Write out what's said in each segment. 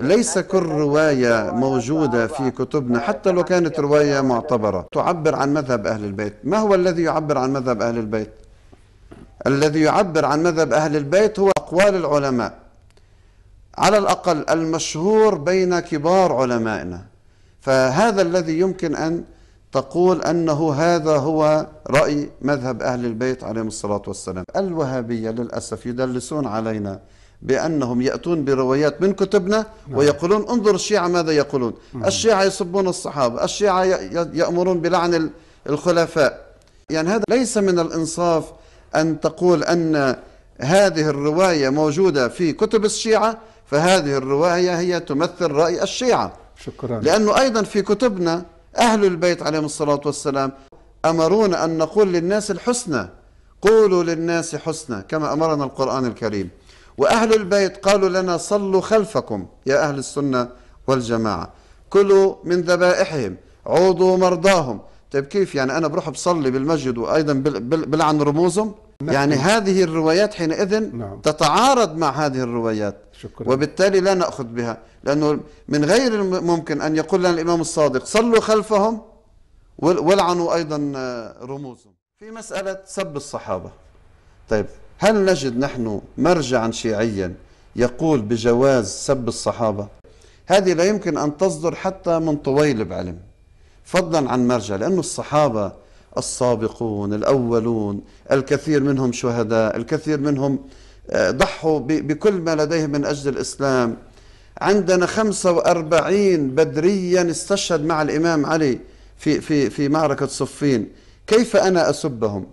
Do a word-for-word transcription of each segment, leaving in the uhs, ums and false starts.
ليس كل رواية موجودة في كتبنا حتى لو كانت رواية معتبرة تعبر عن مذهب أهل البيت. ما هو الذي يعبر عن مذهب أهل البيت؟ الذي يعبر عن مذهب أهل البيت هو أقوال العلماء على الأقل المشهور بين كبار علمائنا، فهذا الذي يمكن أن تقول أنه هذا هو رأي مذهب أهل البيت عليهم الصلاة والسلام. الوهابية للأسف يدلسون علينا بأنهم يأتون بروايات من كتبنا ويقولون انظر الشيعة ماذا يقولون، الشيعة يسبون الصحابة، الشيعة يأمرون بلعن الخلفاء. يعني هذا ليس من الإنصاف أن تقول أن هذه الرواية موجودة في كتب الشيعة فهذه الرواية هي تمثل رأي الشيعة. شكرا. لأنه أيضا في كتبنا أهل البيت عليهم الصلاة والسلام أمرونا أن نقول للناس الحسنى، قولوا للناس حسنى كما أمرنا القرآن الكريم، وأهل البيت قالوا لنا صلوا خلفكم يا أهل السنة والجماعة، كلوا من ذبائحهم، عوضوا مرضاهم. طيب كيف يعني أنا بروح بصلي بالمسجد وأيضا بلعن رموزهم؟ نعم. يعني هذه الروايات حينئذ نعم. تتعارض مع هذه الروايات. شكرا. وبالتالي لا نأخذ بها، لأنه من غير الممكن أن يقول لنا الإمام الصادق صلوا خلفهم ولعنوا أيضا رموزهم. في مسألة سب الصحابة، طيب هل نجد نحن مرجعا شيعيا يقول بجواز سب الصحابة؟ هذه لا يمكن أن تصدر حتى من طويلب علم فضلا عن مرجع، لأنه الصحابة السابقون الأولون الكثير منهم شهداء، الكثير منهم ضحوا بكل ما لديهم من أجل الإسلام. عندنا خمسة وأربعين بدريا استشهد مع الإمام علي في, في, في معركة صفين، كيف أنا أسبهم؟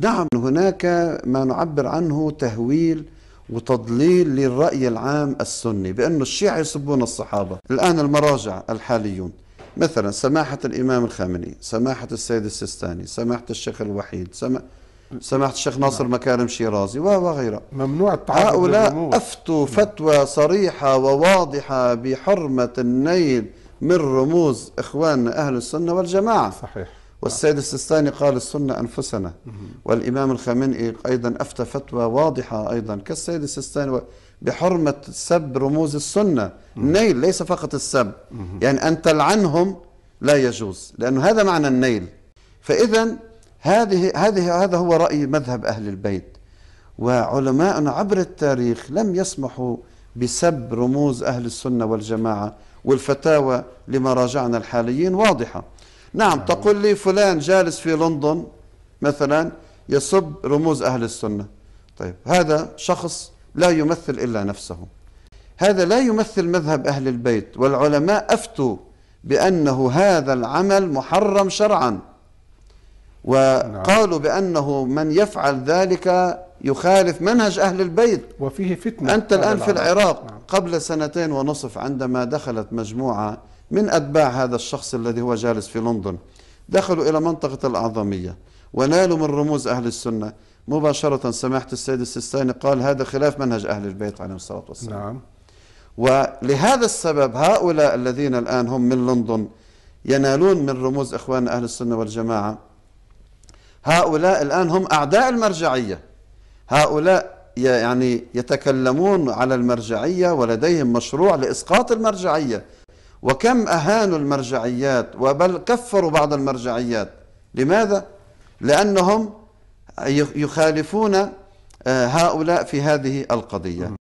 نعم هناك ما نعبر عنه تهويل وتضليل للرأي العام السني بأن الشيعة يسبون الصحابة. الآن المراجع الحاليون مثلا سماحة الإمام الخامنئي، سماحة السيد السيستاني، سماحة الشيخ الوحيد، سماحة سماحة الشيخ ناصر مكارم شيرازي وغيره، ممنوع التعرض هؤلاء أفتوا فتوى صريحة وواضحة بحرمة النيل من رموز إخواننا أهل السنة والجماعة. صحيح. والسيد السيستاني قال السنة أنفسنا، والإمام الخامنئي أيضا أفتى فتوى واضحة أيضا كالسيد السيستاني بحرمة سب رموز السنة، النيل ليس فقط السب، يعني أن تلعنهم لا يجوز لأنه هذا معنى النيل. فإذا هذه هذه هذا هو رأي مذهب أهل البيت، وعلماءنا عبر التاريخ لم يسمحوا بسب رموز أهل السنة والجماعة، والفتاوى لمراجعنا الحاليين واضحة. نعم تقول لي فلان جالس في لندن مثلا يسب رموز أهل السنة، طيب هذا شخص لا يمثل إلا نفسه، هذا لا يمثل مذهب أهل البيت، والعلماء أفتوا بأنه هذا العمل محرم شرعا، وقالوا بأنه من يفعل ذلك يخالف منهج أهل البيت وفيه فتنة. أنت الآن في العراق قبل سنتين ونصف عندما دخلت مجموعة من أتباع هذا الشخص الذي هو جالس في لندن، دخلوا إلى منطقة الأعظمية ونالوا من رموز أهل السنة مباشرة. سماحة السيد السيستاني قال هذا خلاف منهج أهل البيت عليهم الصلاة والسلام. نعم. ولهذا السبب هؤلاء الذين الآن هم من لندن ينالون من رموز إخوان أهل السنة والجماعة، هؤلاء الآن هم أعداء المرجعية، هؤلاء يعني يتكلمون على المرجعية ولديهم مشروع لإسقاط المرجعية، وكم أهانوا المرجعيات وبل كفروا بعض المرجعيات. لماذا؟ لأنهم يخالفون هؤلاء في هذه القضية.